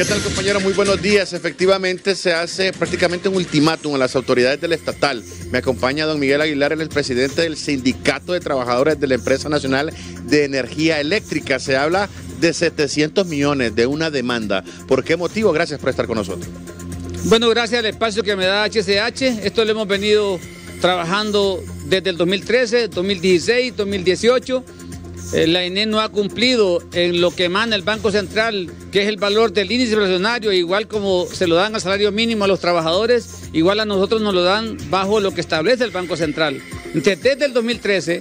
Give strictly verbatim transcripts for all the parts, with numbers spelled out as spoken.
¿Qué tal, compañero? Muy buenos días. Efectivamente, se hace prácticamente un ultimátum a las autoridades del estatal. Me acompaña don Miguel Aguilar, el presidente del Sindicato de Trabajadores de la Empresa Nacional de Energía Eléctrica. Se habla de setecientos millones de una demanda. ¿Por qué motivo? Gracias por estar con nosotros. Bueno, gracias al espacio que me da H C H. Esto lo hemos venido trabajando desde el dos mil trece, dos mil dieciséis, dos mil dieciocho... La ENEE no ha cumplido en lo que emana el Banco Central, que es el valor del índice inflacionario, igual como se lo dan al salario mínimo a los trabajadores, igual a nosotros nos lo dan bajo lo que establece el Banco Central. Entonces, desde el dos mil trece,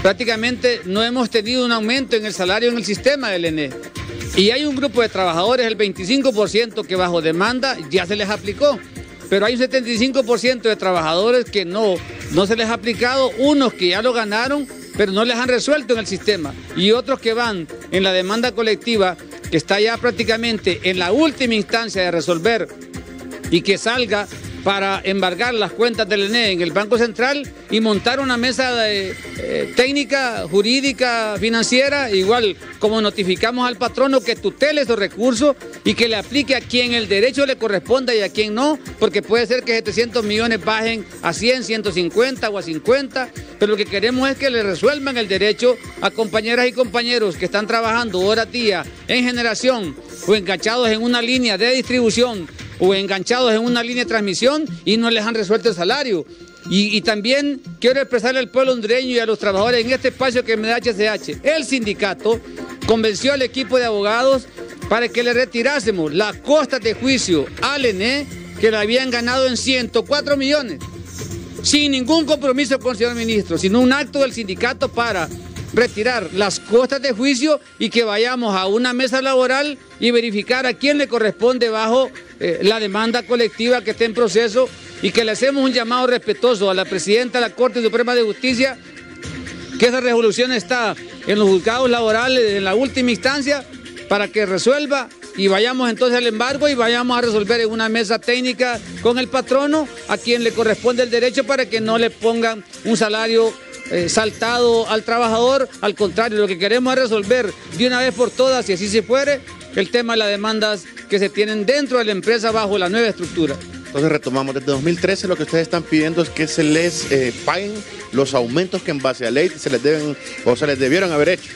prácticamente no hemos tenido un aumento en el salario en el sistema del ENEE. Y hay un grupo de trabajadores, el veinticinco por ciento, que bajo demanda ya se les aplicó. Pero hay un setenta y cinco por ciento de trabajadores que no, no se les ha aplicado, unos que ya lo ganaron, pero no les han resuelto en el sistema, y otros que van en la demanda colectiva, que está ya prácticamente en la última instancia de resolver y que salga para embargar las cuentas del ENEE en el Banco Central y montar una mesa de, eh, técnica, jurídica, financiera, igual como notificamos al patrono que tutele esos recursos y que le aplique a quien el derecho le corresponda y a quien no, porque puede ser que setecientos millones bajen a cien, ciento cincuenta o a cincuenta, pero lo que queremos es que le resuelvan el derecho a compañeras y compañeros que están trabajando horas día en generación o enganchados en una línea de distribución o enganchados en una línea de transmisión y no les han resuelto el salario. Y, y también quiero expresarle al pueblo hondureño y a los trabajadores en este espacio que me da H C H. El sindicato convenció al equipo de abogados para que le retirásemos las costas de juicio al ENEE, que la habían ganado en ciento cuatro millones, sin ningún compromiso con el señor ministro, sino un acto del sindicato para retirar las costas de juicio y que vayamos a una mesa laboral y verificar a quién le corresponde bajo eh, la demanda colectiva que esté en proceso, y que le hacemos un llamado respetuoso a la presidenta de la Corte Suprema de Justicia, que esa resolución está en los juzgados laborales en la última instancia, para que resuelva y vayamos entonces al embargo y vayamos a resolver en una mesa técnica con el patrono a quien le corresponde el derecho, para que no le pongan un salario Eh, saltado al trabajador. Al contrario, lo que queremos es resolver de una vez por todas, y así se fuere, el tema de las demandas que se tienen dentro de la empresa bajo la nueva estructura. Entonces retomamos, desde dos mil trece lo que ustedes están pidiendo es que se les eh, paguen los aumentos que en base a ley se les deben o se les debieron haber hecho.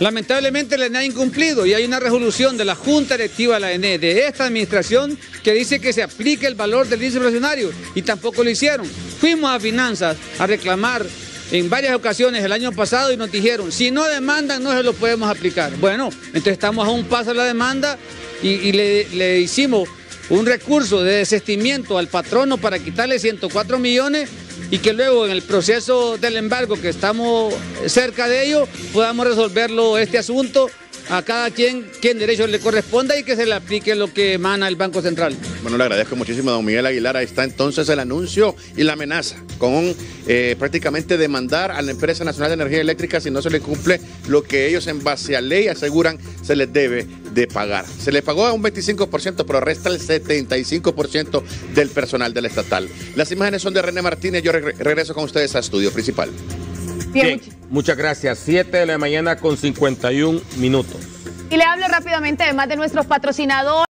Lamentablemente la ENEE ha incumplido, y hay una resolución de la Junta Directiva de la ENEE de esta administración que dice que se aplique el valor del índice inflacionario, y tampoco lo hicieron. Fuimos a finanzas a reclamar en varias ocasiones el año pasado y nos dijeron, si no demandan no se lo podemos aplicar. Bueno, entonces estamos a un paso de la demanda y, y le, le hicimos un recurso de desestimiento al patrono para quitarle ciento cuatro millones, y que luego en el proceso del embargo, que estamos cerca de ello, podamos resolverlo este asunto a cada quien, quien derecho le corresponda, y que se le aplique lo que emana el Banco Central. Bueno, le agradezco muchísimo a don Miguel Aguilar. Ahí está entonces el anuncio y la amenaza con eh, prácticamente demandar a la Empresa Nacional de Energía Eléctrica si no se le cumple lo que ellos en base a ley aseguran se les debe de pagar. Se les pagó a un veinticinco por ciento, pero resta el setenta y cinco por ciento del personal del estatal. Las imágenes son de René Martínez. Yo re regreso con ustedes a Estudio Principal. Bien, muchas gracias. siete de la mañana con cincuenta y un minutos. Y le hablo rápidamente además de nuestros patrocinadores.